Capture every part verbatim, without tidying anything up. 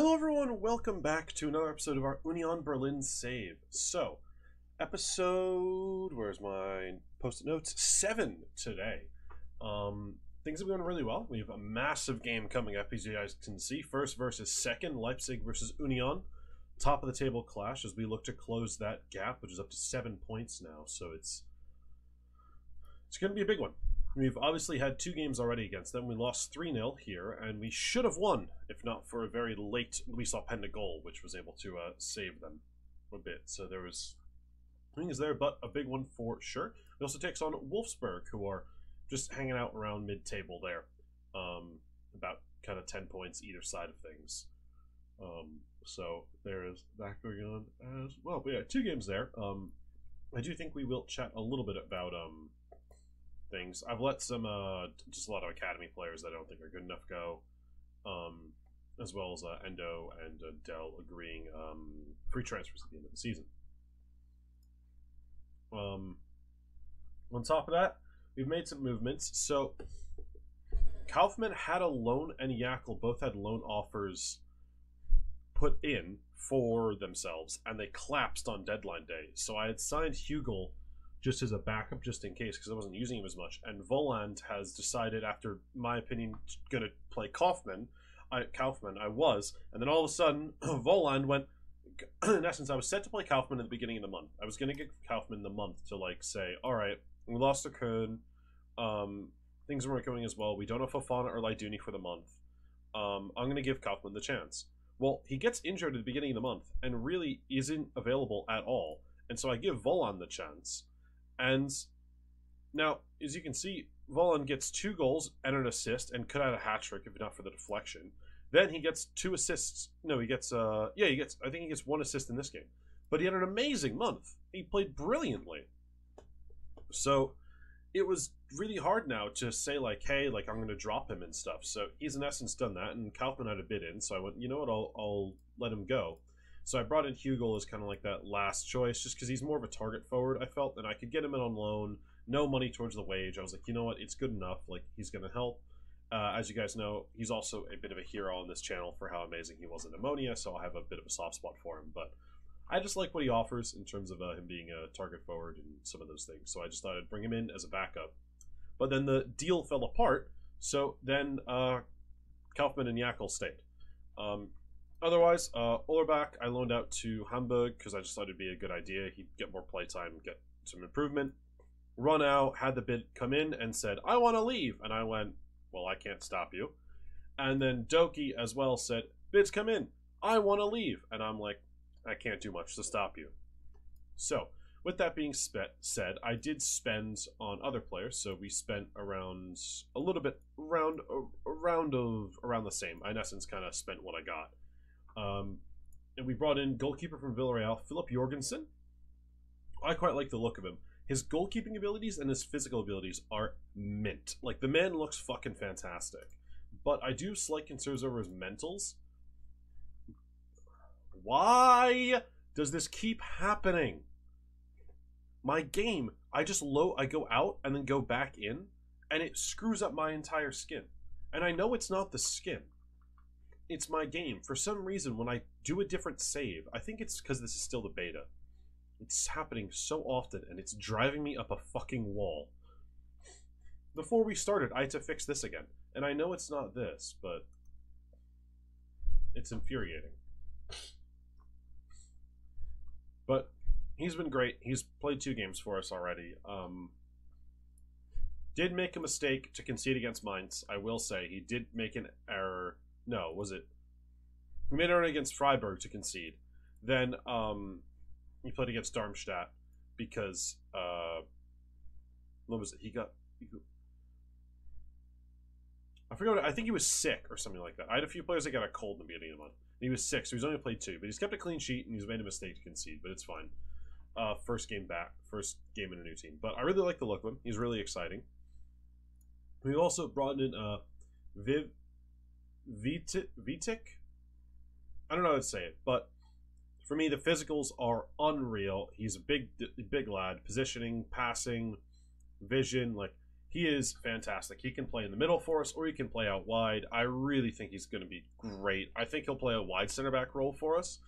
Hello everyone, welcome back to another episode of our Union Berlin save. So, episode, where's my post-it notes? Seven today. Um, things have been going really well. We have a massive game coming up, as you guys can see. First versus second, Leipzig versus Union. Top of the table clash as we look to close that gap, which is up to seven points now. So it's, it's going to be a big one. We've obviously had two games already against them. We lost three nil here, and we should have won, if not for a very late Luis Openda goal, which was able to uh, save them a bit. So there was things there, but a big one for sure. It also takes on Wolfsburg, who are just hanging out around mid-table there. Um, about kind of ten points either side of things. Um, so there is that going on as well. But yeah, two games there. Um, I do think we will chat a little bit about... Um, things. I've let some, uh, just a lot of academy players that I don't think are good enough go, um, as well as uh, Endo and uh, Dell agreeing um, free transfers at the end of the season. Um, on top of that, we've made some movements. So, Kaufmann had a loan and Yakel both had loan offers put in for themselves, and they collapsed on deadline day. So I had signed Hugel just as a backup, just in case, because I wasn't using him as much. And Voland has decided, after my opinion, going to play Kaufmann. I, Kaufmann, I was. And then all of a sudden, Voland went... In essence, I was set to play Kaufmann at the beginning of the month. I was going to get Kaufmann the month to, like, say, all right, we lost to Köln. Um, things weren't going as well. We don't have Fofana or Laidouni for the month. Um, I'm going to give Kaufmann the chance. Well, he gets injured at the beginning of the month and really isn't available at all. And so I give Voland the chance. And now, as you can see, Voland gets two goals and an assist and could have a hat-trick if not for the deflection. Then he gets two assists. No, he gets, uh, yeah, he gets, I think he gets one assist in this game. But he had an amazing month. He played brilliantly. So it was really hard now to say, like, hey, like, I'm going to drop him and stuff. So he's, in essence, done that. And Kaufmann had a bid in, so I went, you know what, I'll, I'll let him go. So I brought in Hugel as kind of like that last choice, just because he's more of a target forward, I felt, and I could get him in on loan, no money towards the wage. I was like, you know what, it's good enough, like, he's going to help. Uh, as you guys know, he's also a bit of a hero on this channel for how amazing he was in Ammonia, so I have a bit of a soft spot for him, but I just like what he offers in terms of uh, him being a target forward and some of those things, so I just thought I'd bring him in as a backup. But then the deal fell apart, so then uh, Kaufmann and Yakel stayed. Um... Otherwise, uh, Ullerbach I loaned out to Hamburg because I just thought it'd be a good idea. He'd get more playtime, get some improvement. Runau had the bid come in and said, I want to leave. And I went, well, I can't stop you. And then Doki as well said, bids come in. I want to leave. And I'm like, I can't do much to stop you. So, with that being said, I did spend on other players. So, we spent around a little bit, around, around, of, around the same. I, in essence, kind of spent what I got. Um, and we brought in goalkeeper from Villarreal, Filip Jørgensen. I quite like the look of him. His goalkeeping abilities and his physical abilities are mint. Like, the man looks fucking fantastic. But I do have slight concerns over his mentals. Why does this keep happening? My game, I just low, I go out and then go back in, and it screws up my entire skin. And I know it's not the skin. It's my game. For some reason, when I do a different save, I think it's because this is still the beta. It's happening so often, and it's driving me up a fucking wall. Before we started, I had to fix this again. And I know it's not this, but... it's infuriating. But he's been great. He's played two games for us already. Um... Did make a mistake to concede against Mainz, I will say. He did make an error... No, was it? We made an error against Freiburg to concede. Then um, he played against Darmstadt because uh, what was it? He got, he got I forgot. What, I think he was sick or something like that. I had a few players that got a cold in the beginning of the month. And he was sick, so he's only played two, but he's kept a clean sheet and he's made a mistake to concede, but it's fine. Uh, first game back, first game in a new team. But I really like the look of him. He's really exciting. We also brought in uh, Viv. Vitek? I don't know how to say it, but for me, the physicals are unreal. He's a big, big lad. Positioning, passing, vision, like, He is fantastic. He can play in the middle for us, or he can play out wide. I really think he's going to be great. I think he'll play a wide center-back role for us,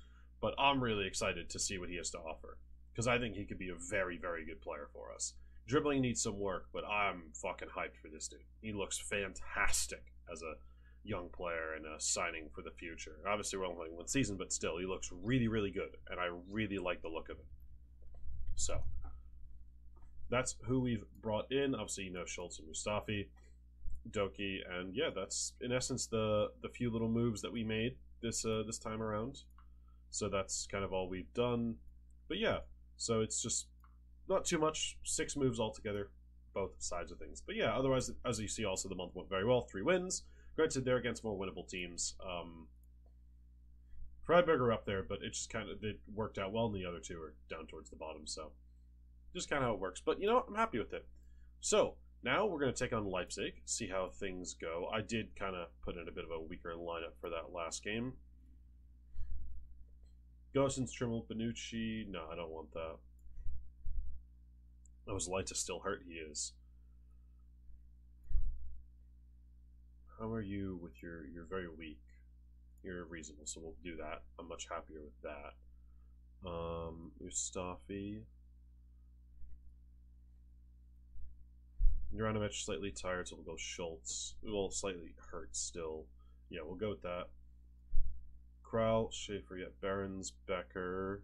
but I'm really excited to see what he has to offer, because I think he could be a very, very good player for us. Dribbling needs some work, but I'm fucking hyped for this dude. He looks fantastic as a young player and a signing for the future. Obviously, we're only playing one season, but still, he looks really, really good, and I really like the look of him. So that's who we've brought in. Obviously, you know, Schultz and Mustafi, Doki, and yeah, that's in essence the the few little moves that we made this uh, this time around. So that's kind of all we've done. But yeah, so it's just not too much. Six moves altogether, both sides of things. But yeah, otherwise, as you see, also the month went very well. Three wins. Granted, they're against more winnable teams. Um, Freiburg are up there, but it just kind of it worked out well, and the other two are down towards the bottom. So just kind of how it works. But, you know what? I'm happy with it. So, now we're going to take on Leipzig, see how things go. I did kind of put in a bit of a weaker lineup for that last game. Gosens, Trimmel, Benucci. No, I don't want that. Oh, his lights are still hurt. He is. How are you with your... You're very weak. You're reasonable, so we'll do that. I'm much happier with that. Um, Mustafi... Juranovic slightly tired, so we'll go Schultz. Well, slightly hurt still. Yeah, we'll go with that. Kral, Schaefer, yeah, Behrens, Becker.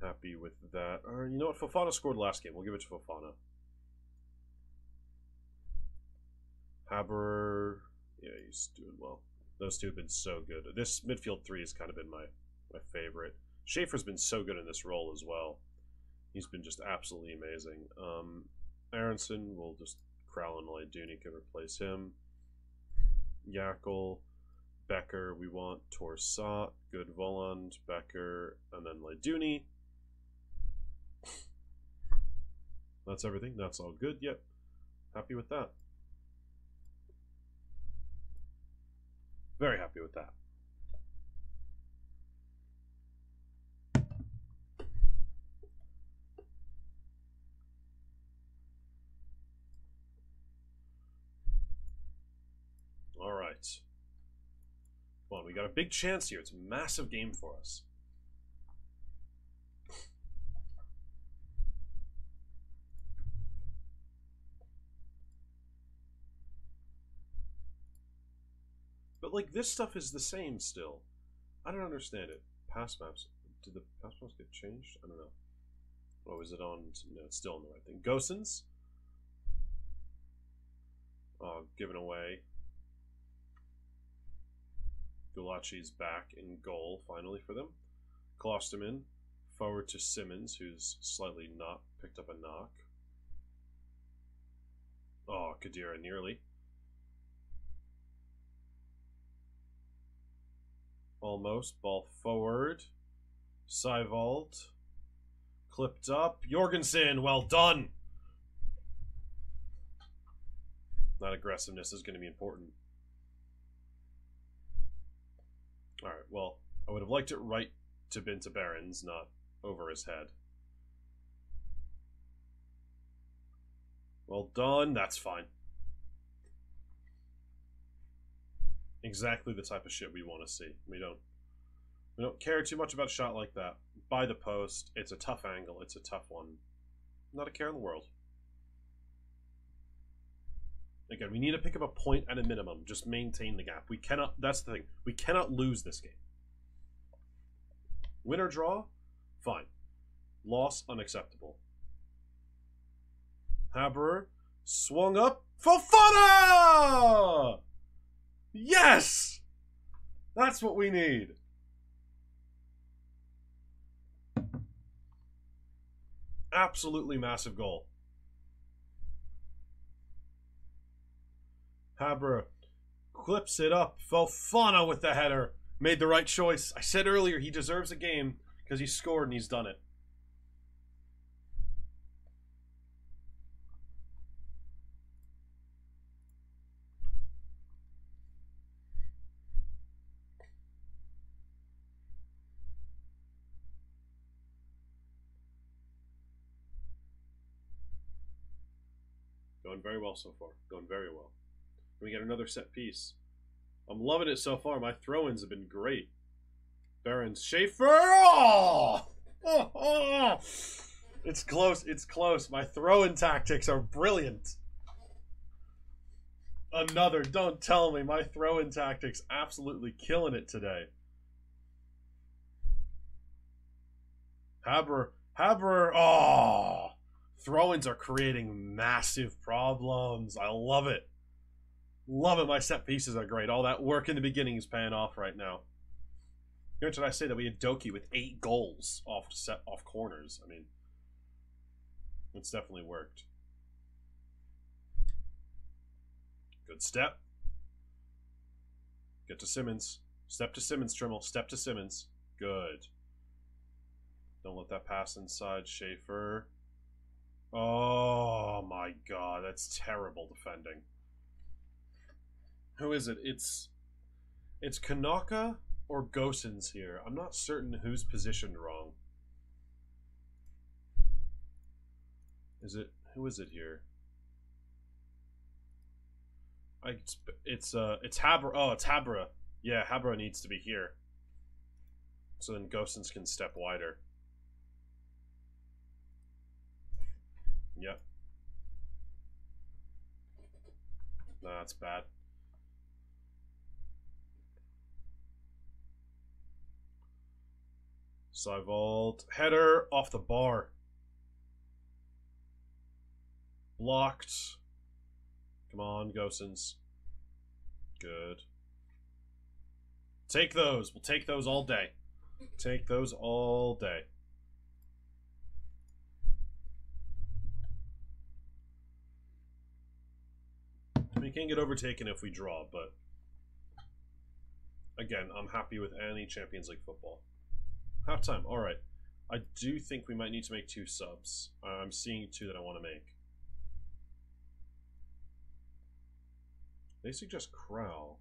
Happy with that. Or, you know what? Fofana scored last game. We'll give it to Fofana. Haberer. Yeah, he's doing well. Those two have been so good. This midfield three has kind of been my, my favorite. Schaefer's been so good in this role as well. He's been just absolutely amazing. Um... Aronson, we'll just Crowl and Laidouni can replace him. Yakel, Becker, we want Torsat, good Voland, Becker, and then Laidouni. That's everything. That's all good. Yep. Happy with that. Very happy with that. Come on, we got a big chance here. It's a massive game for us. But, like, this stuff is the same still. I don't understand it. Pass maps. Did the pass maps get changed? I don't know. Oh, is it on? No, it's still on the right thing. Gosens? Oh, given away. Gulachi's back in goal, finally, for them. Clossed him in. Forward to Simmons, who's slightly not picked up a knock. Oh, Khedira nearly. Almost. Ball forward. Syvolt. Clipped up. Jørgensen, well done! That aggressiveness is going to be important. Alright, well, I would have liked it right to bin to Behrens, not over his head. Well done, that's fine. Exactly the type of shit we want to see. We don't we don't care too much about a shot like that. By the post, it's a tough angle, it's a tough one. Not a care in the world. Again, we need to pick up a point at a minimum. Just maintain the gap. We cannot... That's the thing. We cannot lose this game. Win or draw? Fine. Loss? Unacceptable. Haberer swung up. Fofana! Yes! That's what we need. Absolutely massive goal. Habra clips it up. Fofana with the header. Made the right choice. I said earlier he deserves a game because he scored and he's done it. Gone very well so far. Gone very well. And we get another set piece. I'm loving it so far. My throw-ins have been great. Behrens, Schaefer! Oh! Oh, oh! It's close. It's close. My throw-in tactics are brilliant. Another. Don't tell me. My throw-in tactics absolutely killing it today. Haberer. Haberer. Oh! Throw-ins are creating massive problems. I love it. Love it. My set pieces are great. All that work in the beginning is paying off right now. You know, did I say that we had Doki with eight goals off set off corners? I mean, it's definitely worked. Good step. Get to Simmons. Step to Simmons, Trimmel. Step to Simmons. Good. Don't let that pass inside. Schaefer. Oh my god, that's terrible defending. Who is it? It's it's Kanaka or Gosens here. I'm not certain who's positioned wrong. Is it who is it here? I it's it's uh it's Habra. Oh, it's Habra. Yeah, Habra needs to be here. So then Gosens can step wider. Yep. Nah, that's bad. Syvolt. Header off the bar. Blocked. Come on, Gosens. Good. Take those. We'll take those all day. Take those all day. We can get overtaken if we draw, but again, I'm happy with any Champions League football. Half time, alright. I do think we might need to make two subs. I'm seeing two that I want to make. They suggest Crowl.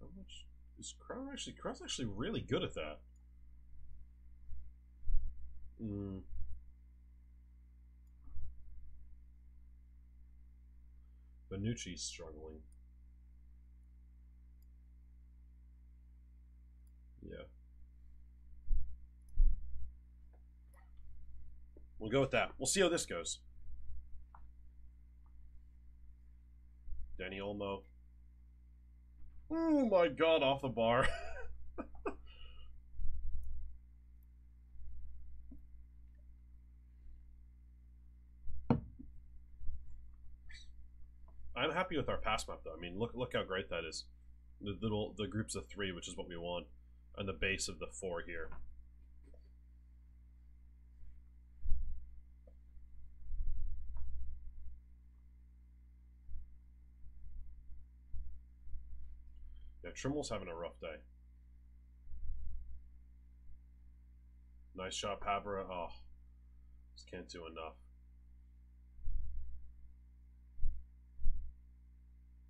How much is Crowl actually? Crowl's actually really good at that. Hmm. Benucci's struggling. Yeah. We'll go with that. We'll see how this goes. Danny Olmo. Oh my god, off the bar. I'm happy with our pass map, though. I mean, look look how great that is. The little the groups of three, which is what we want, and the base of the four here. Yeah, Trimmel's having a rough day. Nice shot, Habra. Oh, just can't do enough.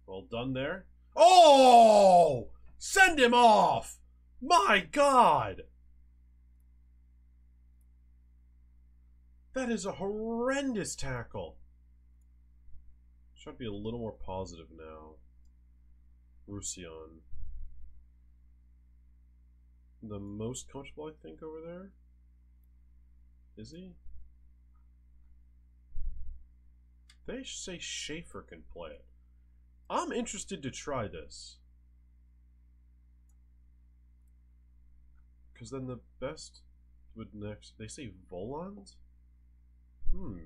Well done there. Oh! Send him off! My god! That is a horrendous tackle. Try to be a little more positive now. Roussillon. The most comfortable, I think, over there? Is he? They say Schaefer can play it. I'm interested to try this. Because then the best would next... They say Voland? Hmm.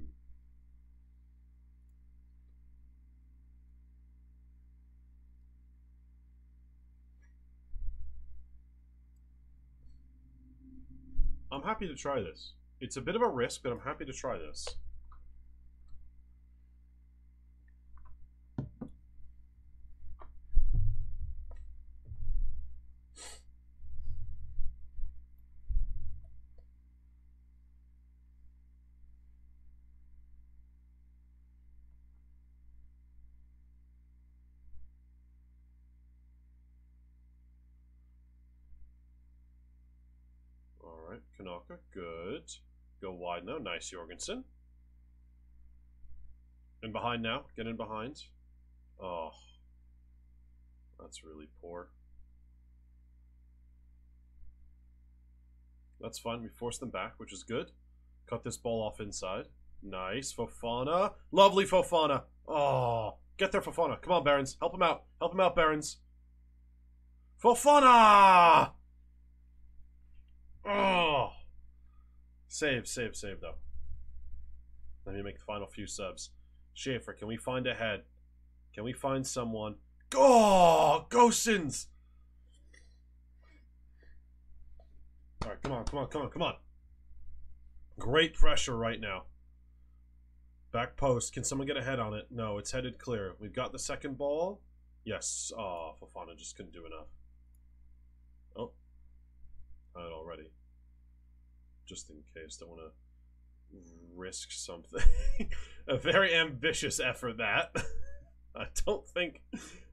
I'm happy to try this. It's a bit of a risk, but I'm happy to try this. Kanaka, good. Go wide now. Nice, Jørgensen. In behind now. Get in behind. Oh. That's really poor. That's fine. We forced them back, which is good. Cut this ball off inside. Nice. Fofana. Lovely Fofana. Oh. Get there, Fofana. Come on, Behrens. Help him out. Help him out, Behrens. Fofana! Oh. Save, save, save, though. Let me make the final few subs. Schaefer, can we find a head? Can we find someone? Oh, Gosens! All right, come on, come on, come on, come on. Great pressure right now. Back post. Can someone get a head on it? No, it's headed clear. We've got the second ball. Yes. Oh, Fofana just couldn't do enough. Oh. Tied already. Just in case. Don't want to risk something. A very ambitious effort, that. I don't think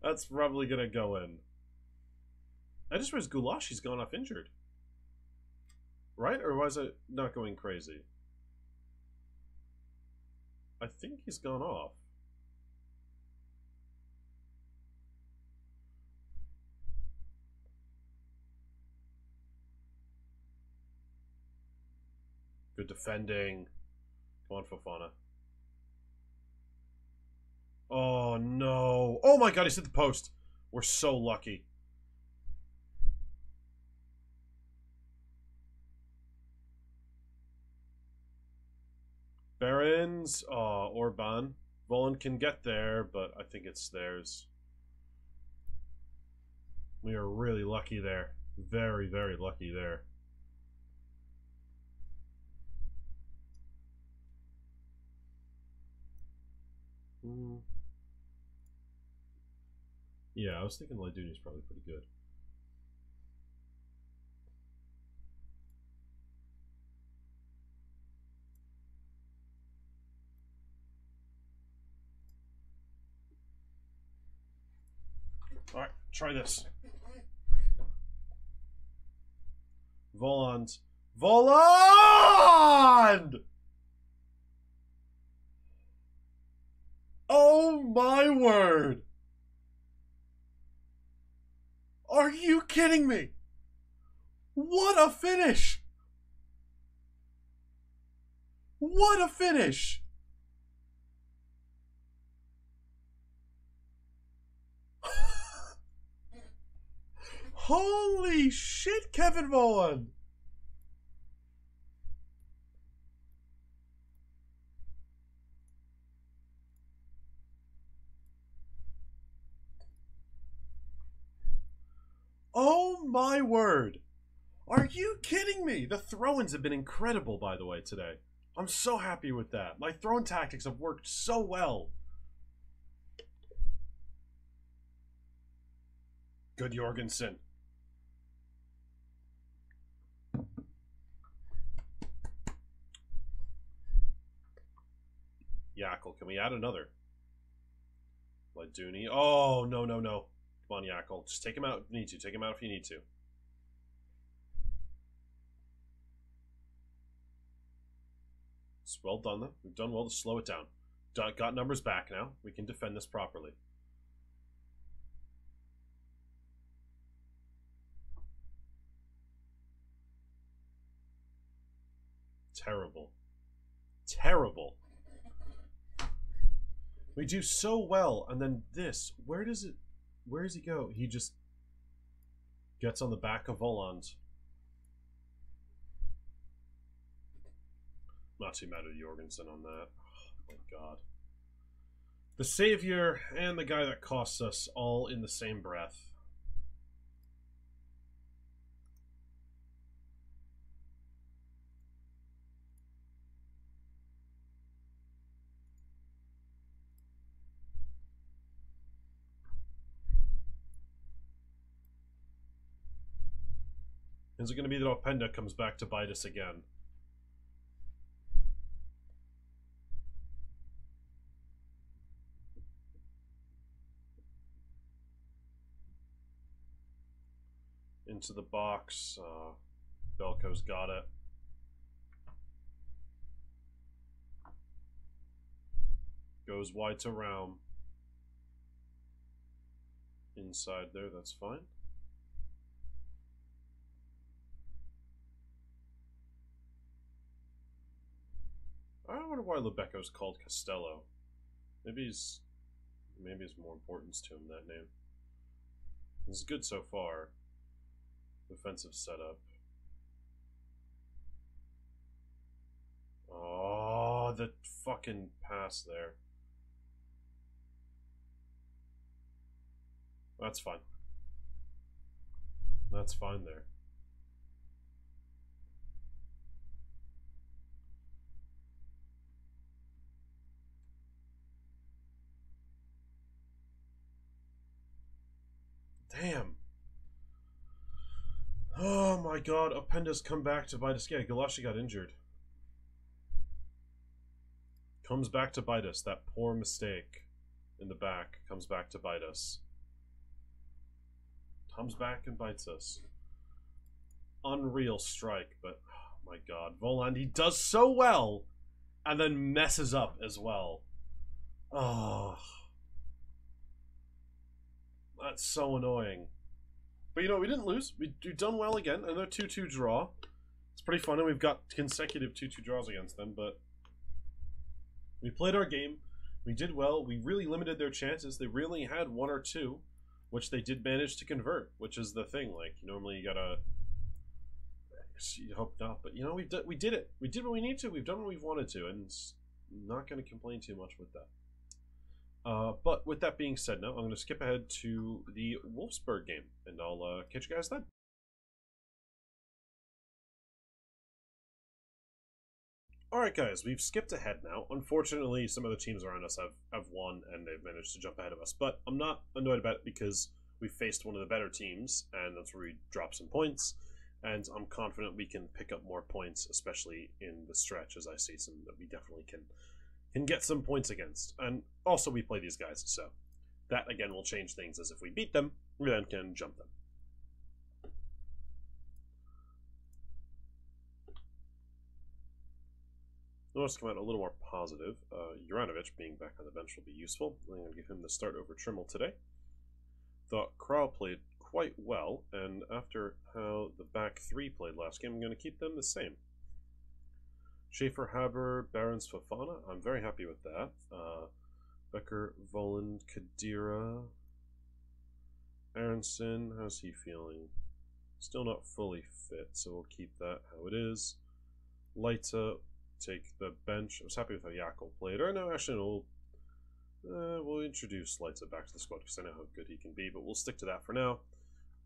that's probably going to go in. I just realized Gulashi's gone off injured. Right? Or was it not going crazy? I think he's gone off. Good defending. Come on, Fofana. Oh, no. Oh, my God. He's hit the post. We're so lucky. Behrens. Oh, Orban. Voland can get there, but I think it's theirs. We are really lucky there. Very, very lucky there. Mm. Yeah, I was thinking Laidouni is probably pretty good. All right, try this. Voland. Voland! Oh my word! Are you kidding me? What a finish! What a finish! Holy shit, Kevin Voland! Oh my word. Are you kidding me? The throw-ins have been incredible, by the way, today. I'm so happy with that. My throw-in tactics have worked so well. Good Jørgensen. Yakel, can we add another? Laidouni. Oh, no, no, no. Come on, Yakel. Just take him out if you need to. Take him out if you need to. It's well done, though. We've done well to slow it down. Got numbers back now. We can defend this properly. Terrible. Terrible. We do so well, and then this. Where does it... Where does he go? He just gets on the back of Voland. Not too mad at Jørgensen on that. Oh my God. The savior and the guy that costs us all in the same breath. Is it going to be that Openda comes back to bite us again? Into the box. Uh, Belko's got it. Goes wide to Raum. Inside there, that's fine. I wonder why Lebecco's called Costello. Maybe he's... Maybe it's more importance to him, that name. This is good so far. Defensive setup. Oh, the fucking pass there. That's fine. That's fine there. Damn. Oh my god, Openda's come back to bite us. Yeah, Galashi got injured. Comes back to bite us. That poor mistake in the back comes back to bite us. Comes back and bites us. Unreal strike, but oh my god. Voland, he does so well and then messes up as well. Oh. That's so annoying. But you know, we didn't lose. We, we've done well again. Another two two draw. It's pretty fun, and we've got consecutive two two draws against them, but we played our game. We did well. We really limited their chances. They really had one or two, which they did manage to convert, which is the thing. Like, normally you gotta... You hope not, but you know, we've we did it. We did what we need to. We've done what we've wanted to, and I'm not going to complain too much with that. Uh, but with that being said, now I'm going to skip ahead to the Wolfsburg game, and I'll uh, catch you guys then. Alright guys, we've skipped ahead now. Unfortunately, some of the teams around us have, have won, and they've managed to jump ahead of us. But I'm not annoyed about it, because we faced one of the better teams, and that's where we dropped some points. And I'm confident we can pick up more points, especially in the stretch, as I see some that we definitely can... and get some points against. And also we play these guys, so that again will change things, as if we beat them, we then can jump them. Let's come out a little more positive. Uh, Juranovic being back on the bench will be useful. I'm going to give him the start over Trimmel today. Thought Kral played quite well, and after how the back three played last game, I'm going to keep them the same. Schaefer, Haberer, Behrens, Fofana. I'm very happy with that. Uh, Becker, Voland, Khedira, Aronson. How's he feeling? Still not fully fit, so we'll keep that how it is. Leiter, take the bench. I was happy with how Yakel played. Or no, actually, no, we'll, uh, we'll introduce Leiter back to the squad because I know how good he can be, but we'll stick to that for now.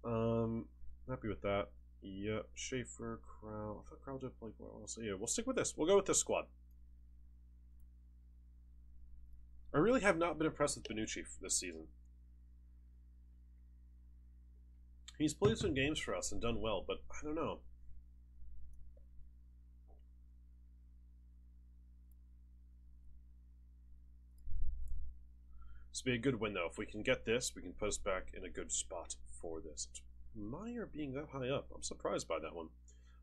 Um, happy with that. Yeah, Schaefer, Crowl. I thought Crowl did play well. So yeah, we'll stick with this. We'll go with this squad. I really have not been impressed with Benucci this season. He's played some games for us and done well, but I don't know. This would be a good win, though. If we can get this, we can put us back in a good spot for this. Meyer being that high up. I'm surprised by that one.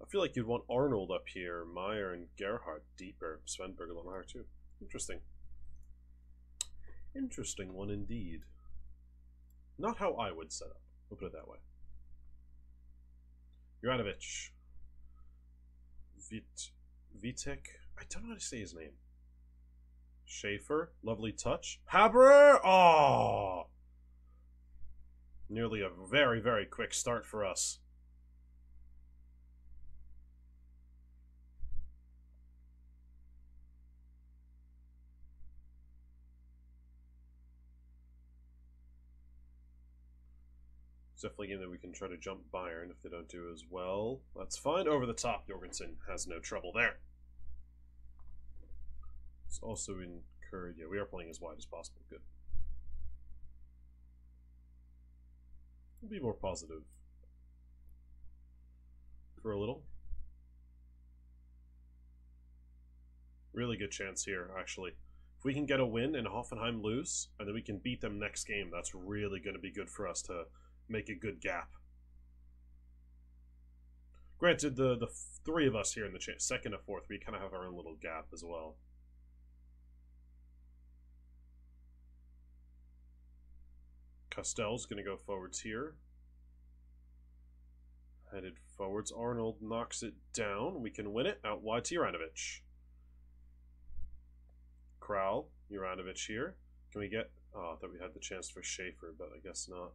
I feel like you'd want Arnold up here, Meyer and Gerhardt deeper, Svenberg a little higher too. Interesting. Interesting one indeed. Not how I would set up. We'll put it that way. Juranovic. Vit Vitek. I don't know how to say his name. Schaefer. Lovely touch. Haberer! Oh! Nearly a very, very quick start for us. It's definitely a game that we can try to jump Bayern if they don't do as well. That's fine. Over the top, Jørgensen has no trouble there. It's also encouraged. Yeah, we are playing as wide as possible. Good. Be more positive for a little. Really good chance here, actually. If we can get a win and Hoffenheim lose, and then we can beat them next game, that's really going to be good for us to make a good gap. Granted, the, the three of us here in the second and fourth, we kind of have our own little gap as well. Castell's going to go forwards here. Headed forwards. Arnold knocks it down. We can win it. Out wide to Juranovic. Kral, Juranovic here. Can we get... Oh, I thought we had the chance for Schaefer, but I guess not.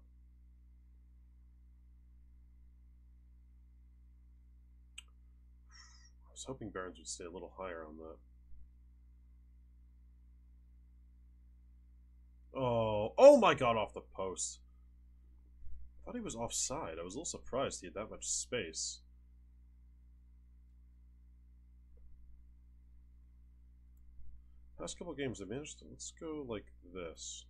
I was hoping Behrens would stay a little higher on that. Oh, oh my god, off the post. I thought he was offside. I was a little surprised he had that much space. Last couple games I managed to, let's go like this.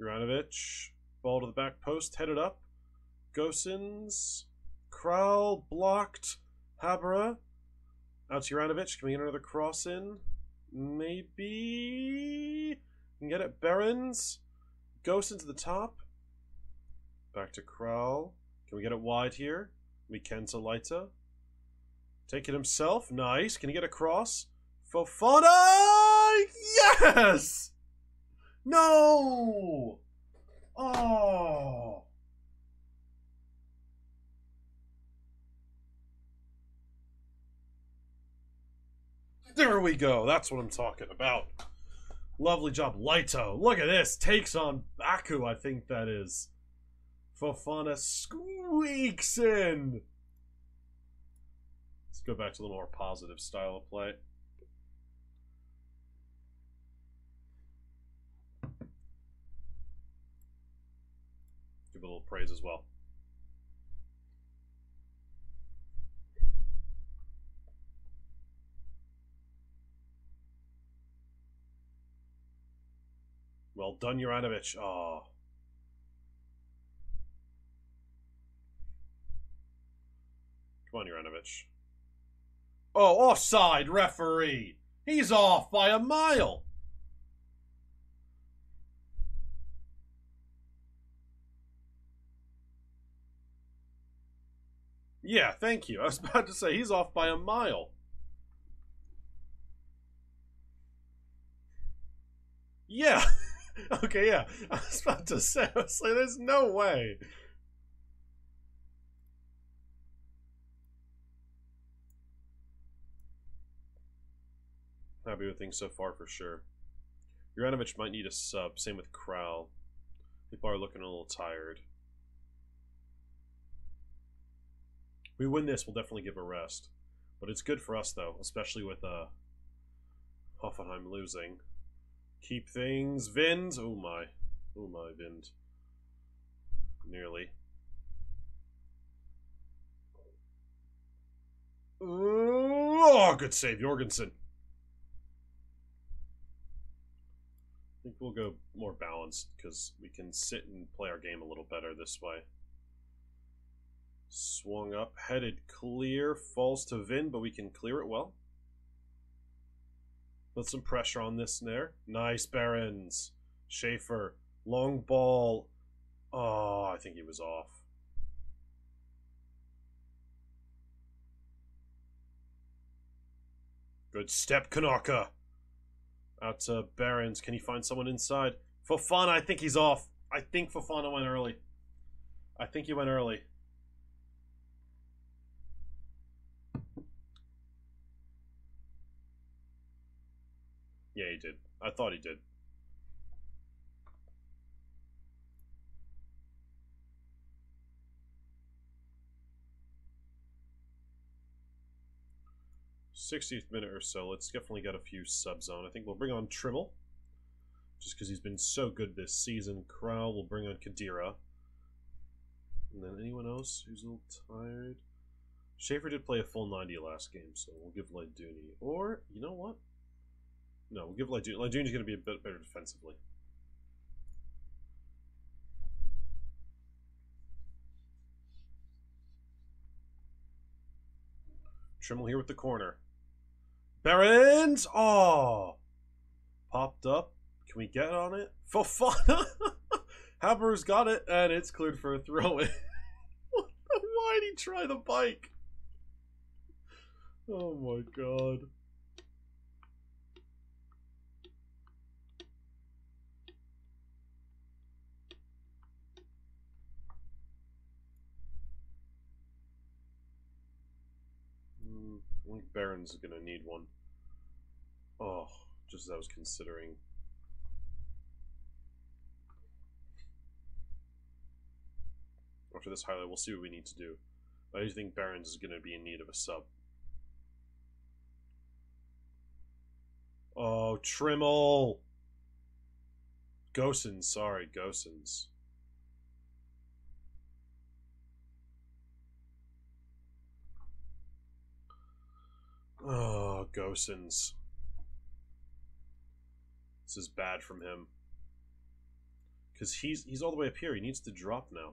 Juranovic, ball to the back post, headed up. Gosens, Kral blocked, Habra. Out to Juranovic. Can we get another cross in? Maybe... Can get it. Behrens. Gosens to the top. Back to Kral. Can we get it wide here? We can to Leita. Take it himself. Nice. Can he get a cross? Fofana! Yes! No! Oh! There we go. That's what I'm talking about. Lovely job, Leito. Look at this. Takes on Baku, I think that is. Fofana squeaks in. Let's go back to a little more positive style of play. Give a little praise as well. Well done, Juranovic. Oh. Come on, Juranovic. Oh, offside, referee. He's off by a mile. Yeah, thank you. I was about to say, he's off by a mile. Yeah. Okay, yeah. I was about to say, I was like, there's no way. Happy with things so far for sure. Juranovic might need a sub. Same with Crowl. People are looking a little tired. If we win this, we'll definitely give a rest. But it's good for us, though, especially with uh, Hoffenheim losing. Keep things, Vind. Oh my, oh my, Vind. Nearly. Oh, good save, Jørgensen. I think we'll go more balanced because we can sit and play our game a little better this way. Swung up, headed clear, falls to Vind, but we can clear it well. Put some pressure on this there. Nice, Behrens. Schaefer. Long ball. Oh, I think he was off. Good step, Kanaka. Out to Behrens. Can he find someone inside? Fofana, I think he's off. I think Fofana went early. I think he went early. Yeah, he did. I thought he did. sixtieth minute or so. Let's definitely get a few subs on. I think we'll bring on Trimmel, just because he's been so good this season. Crowl will bring on Khedira. And then anyone else who's a little tired? Schaefer did play a full ninety last game, so we'll give Laidouni. Or, you know what? No, we'll give Laidouni. Laidouni's going to be a bit better defensively. Trimmel here with the corner. Behrens! Oh! Popped up. Can we get on it? Fofana! Haber's got it, and it's cleared for a throw-in. Why'd he try the bike? Oh my god. Mm, I think Behrens is going to need one. Oh, just as I was considering... After this highlight, we'll see what we need to do. But I do think Behrens is going to be in need of a sub. Oh, Trimmel! Gosens, sorry, Gosens. Oh, Gosens. This is bad from him. Because he's, he's all the way up here. He needs to drop now.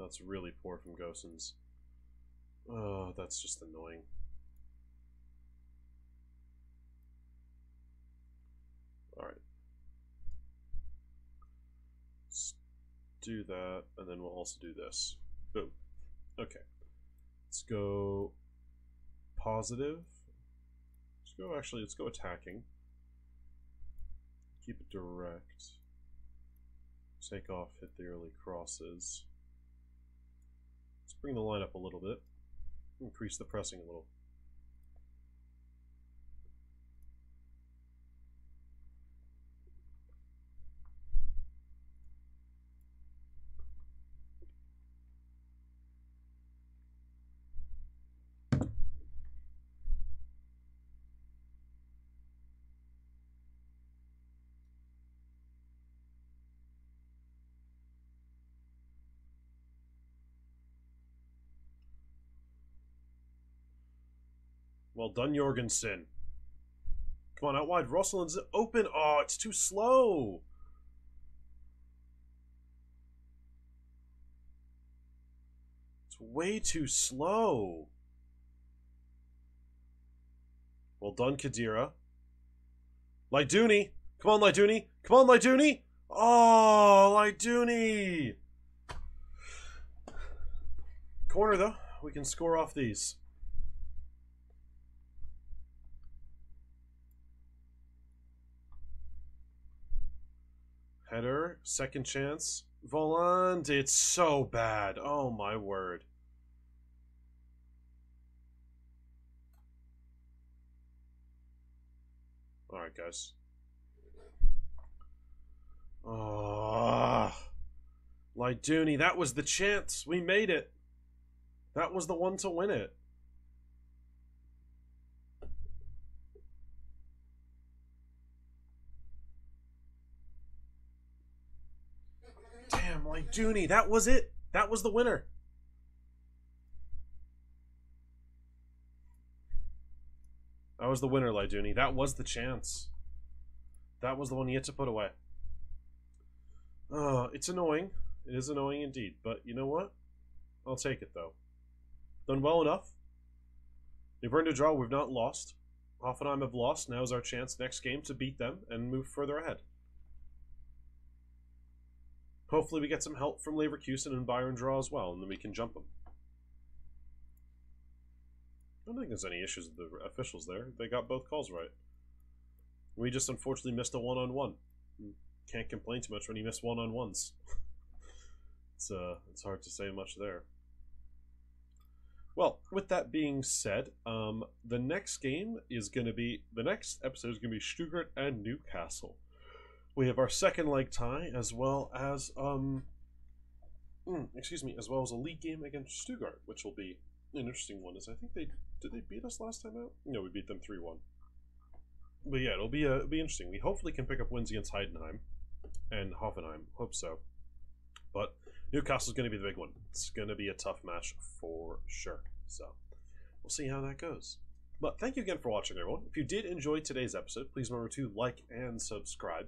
That's really poor from Gosens. Oh, that's just annoying. Alright. Let's do that, and then we'll also do this. Boom. Okay. Let's go positive. Let's go, actually, let's go attacking. Keep it direct. Take off, hit the early crosses. Let's bring the line up a little bit. Increase the pressing a little. Well done, Jørgensen. Come on, out wide. Rosslund's open. Oh, it's too slow. It's way too slow. Well done, Khedira. Laidouni. Come on, Laidouni. Come on, Laidouni. Oh, Laidouni. Corner, though. We can score off these. Header, second chance. Voland, it's so bad. Oh my word. Alright, guys. Oh, Laidouni, that was the chance. We made it. That was the one to win it. Laidouni, that was it. That was the winner. That was the winner, Laidouni. That was the chance. That was the one you had to put away. Uh, it's annoying. It is annoying indeed. But you know what? I'll take it, though. Done well enough. We've earned a draw. We've not lost. Hoffenheim have lost. Now is our chance next game to beat them and move further ahead. Hopefully we get some help from Leverkusen and Bayern draw as well, and then we can jump them. I don't think there's any issues with the officials there. They got both calls right. We just unfortunately missed a one-on-one. Can't complain too much when you miss one-on-ones. It's, uh, it's hard to say much there. Well, with that being said, um, the next game is going to be... The next episode is going to be Stuttgart and Newcastle. We have our second leg tie, as well as um, excuse me, as well as a league game against Stuttgart, which will be an interesting one. Is I think they did they beat us last time out? No, we beat them three one. But yeah, it'll be a, it'll be interesting. We hopefully can pick up wins against Heidenheim and Hoffenheim. Hope so. But Newcastle's going to be the big one. It's going to be a tough match for sure. So we'll see how that goes. But thank you again for watching, everyone. If you did enjoy today's episode, please remember to like and subscribe.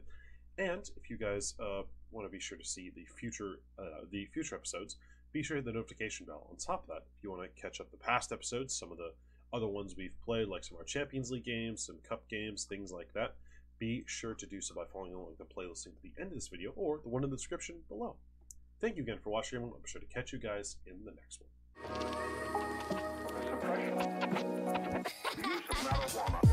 And if you guys uh, want to be sure to see the future uh, the future episodes, be sure to hit the notification bell. On top of that, if you want to catch up the past episodes, some of the other ones we've played, like some of our Champions League games, some cup games, things like that. Be sure to do so by following along the playlist link to the end of this video or the one in the description below. Thank you again for watching, everyone. I'm sure to catch you guys in the next one.